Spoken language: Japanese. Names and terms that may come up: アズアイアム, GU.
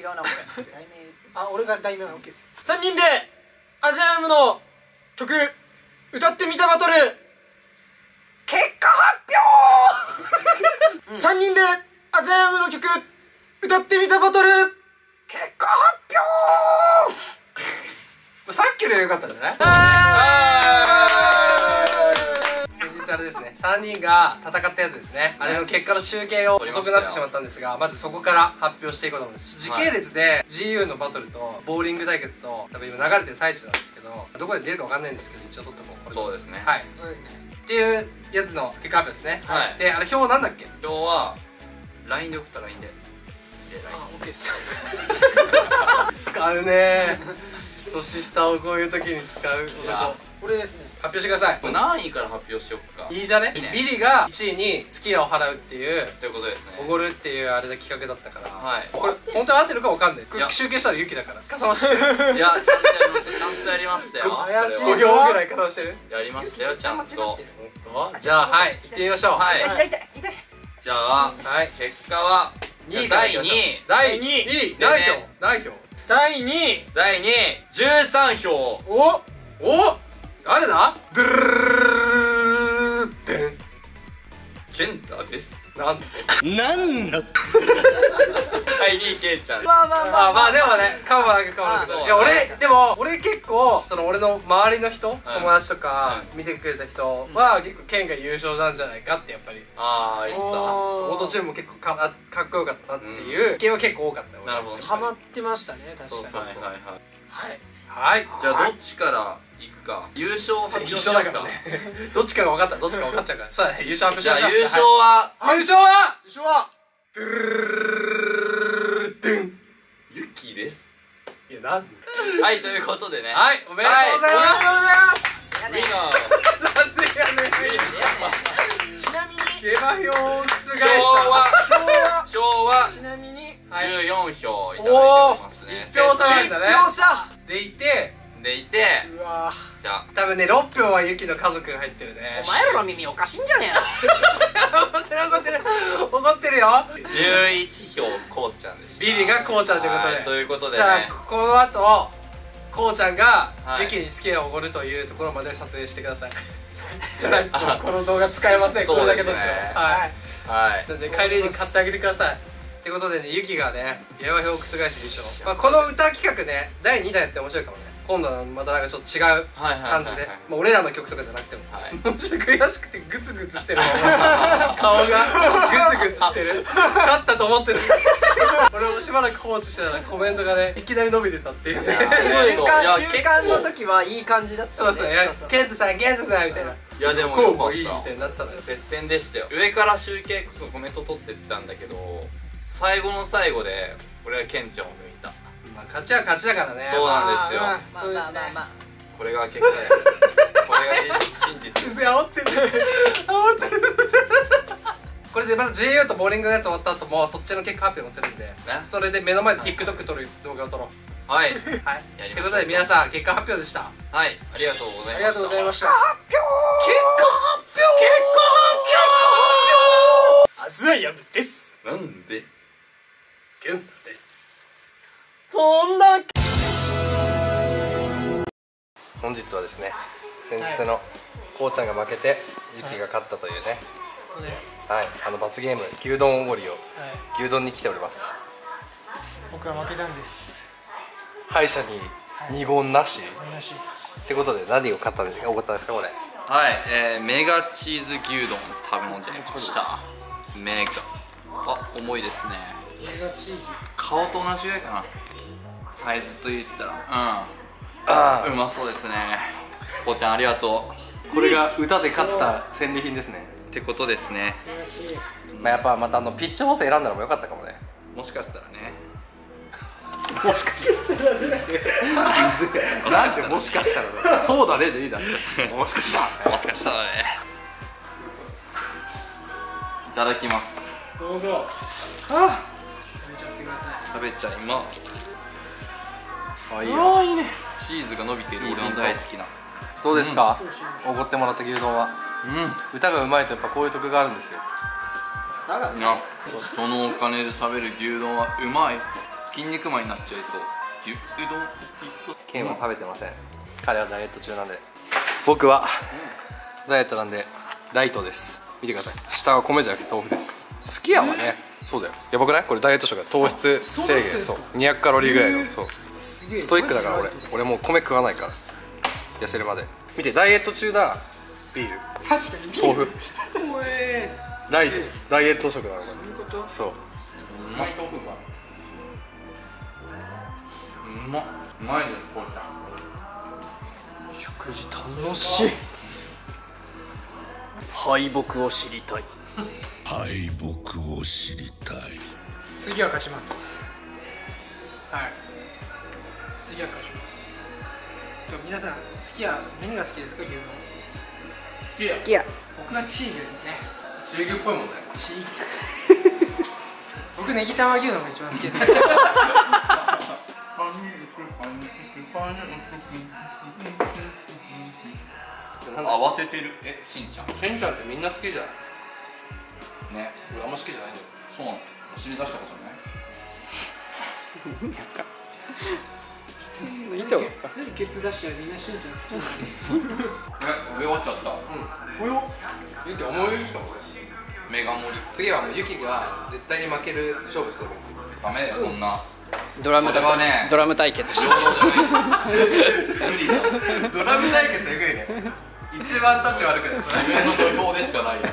違うな、俺。題名あ、俺が題名は OK です。3人でアジアムの曲歌ってみたバトル結果発表3人でアジアムの曲歌ってみたバトル結果発表さっきのよかったんじゃない？あれですね、3人が戦ったやつですね。あれの結果の集計が遅くなってしまったんですが、まずそこから発表していこうと思います。時系列で GU のバトルとボーリング対決と多分今流れてる最中なんですけど、どこで出るか分かんないんですけど一応取ってもこれそうですね、はい、そうですねっていうやつの結果発表ですね、はい、であれ表なんだっけ？表は LINE で送った LINE でOK です。使うねー、年下をこういう時に使う男。これですね、発表してください。これ何位から発表しよっか。いいじゃね。ビリが1位に「月夜を払う」っていうということですね。おごるっていうあれだ企画だったから、はい、これ本当に合ってるかわかんない。集計したらユキだからかさましてる。いや、ちゃんとやりましたよ。怪しい5秒ぐらいかさましてる。やりましたよ、ちゃんと。じゃあはい、いってみましょう。はい、じゃあ結果は2位、第2位第2位13票。おお、誰だ？ドゥルルルルル、ケンタです。なんでなんだって。はい、リーケンちゃん。まあまあまあまあ、でもね、かもなくかもなく。いや、俺でも俺結構その俺の周りの人、友達とか見てくれた人は結構ケンが優勝なんじゃないかってやっぱり。ああ、いいさ。オートチューンも結構かっこよかったっていう系は結構多かった。なるほど、ハマってましたね。確かに。そうそうそう。はいはい、じゃあどっちから行くか。優勝発表しようか。どっちかが分かったらどっちか分かっちゃうから。そうだね、優勝発表しよう。じゃあ優勝は、優勝はドゥルルルルル、ユキです。いや、なんで。はい、ということでね、はい、おめでとうございます。ウィナーなんでやねん。ちなみに下馬票を覆した票はちなみに14票いただいておりますね。1票差なんだね。1票差でいてうわー、じゃあ多分ね、6票はユキの家族が入ってるね。お前らの耳おかしいんじゃねえの。怒ってるよ。11票、こうちゃんです。ビリがこうちゃんということで、ということでね、じゃあこの後こうちゃんがユキに好きをおごるというところまで撮影してください。じゃないとこの動画使えません。これだけ撮っても。はい、なので帰りに買ってあげてください。ってことでね、ユキがね、平和票を覆し優勝。この歌企画ね、第2弾やって面白いかもね。今度はまたなんかちょっと違う感じで、俺らの曲とかじゃなくても、もし悔しくてグツグツしてる顔がグツグツしてる。勝ったと思ってる。俺もしばらく放置してたらコメントがね、いきなり伸びてたっていうね。中間の時はいい感じだったね。そうそう、ケントさんケントさんみたいな。いやでもよかった、いいみたいになってたのよ。接戦でしたよ。上から集計こそコメント取ってったんだけど、最後の最後で俺はケンちゃんを抜いた。勝ちは勝ちだからね。そうなんですよ。そうですね。これが結果や。これが真実です。煽ってる。これでまず GU とボーリングのやつ終わった後もそっちの結果発表もするんで、それで目の前で TikTok 撮る動画を撮ろう。はい。はい。ということで皆さん結果発表でした。はい。ありがとうございました。ありがとうございました。結果発表。アズアヤムです。なんで？ケンタです。本日はですね、先日のこうちゃんが負けてユキが勝ったというね、そうです。はい、罰ゲーム牛丼おごりを、牛丼に来ております。僕は負けたんです。敗者に二言なしってことで、何を買ったんですか、おごったんですか、これ。はい、メガチーズ牛丼食べ物でした。メガ、あ、重いですね。顔と同じぐらいかな、サイズと言ったら。うん、うまそうですね。こうちゃんありがとう。これが歌で勝った戦利品ですねってことですね。まあやっぱまたピッチ補正選んだのも良かったかもね。もしかしたらね。もしかしたらね。なんでもしかしたらね。そうだねでいいだろ。もしかしたら。もしかしたらね。いただきます。どうぞ。あ、食べちゃいます。あ、いいね。チーズが伸びている。俺の大好きな。どうですか、おごってもらった牛丼は。うん、歌がうまいとやっぱこういう得があるんですよ。だからね、人のお金で食べる牛丼はうまい。筋肉マンになっちゃいそう。牛丼ケンは食べてません。彼はダイエット中なんで。僕はダイエットなんでライトです。見てください、下は米じゃなくて豆腐です。すき家はね、そうだよ、やばくないこれ。ダイエット食だ、糖質制限、そう200カロリーぐらいの、そうストイックだから。俺もう米食わないから痩せるまで。見て、ダイエット中だ。ビール、確かに豆腐、ライト、ダイエット食だから。そういうこと。そう、うまい豆腐うまい、うまっ、うまいね。こうちゃん食事楽しい。敗北を知りたい、敗北を知りたい。次は勝ちます。はい、次は勝ちます。皆さん、好きや何が好きですか？牛丼好きや。僕はチー牛ですね。チー牛っぽいもんね。チー僕ネギ玉牛丼が一番好きです。慌ててる。え、しんちゃん、しんちゃんってみんな好きじゃんね。俺あんま好きじゃないんだよ。そうなの、走り出したことない。意味わかんない。意図わかんない。ケツ出したらみんなしんちゃん好きなの。え、俺終わっちゃった。うん、およゆき思い出したもん。メガ盛り。次はもうゆきが絶対に負ける勝負する。ダメだよ、そんなドラム対決。ドラム対決しよう。ドラム対決えぐいね。一番タッチ悪くない。自分の泥棒でしかないよ。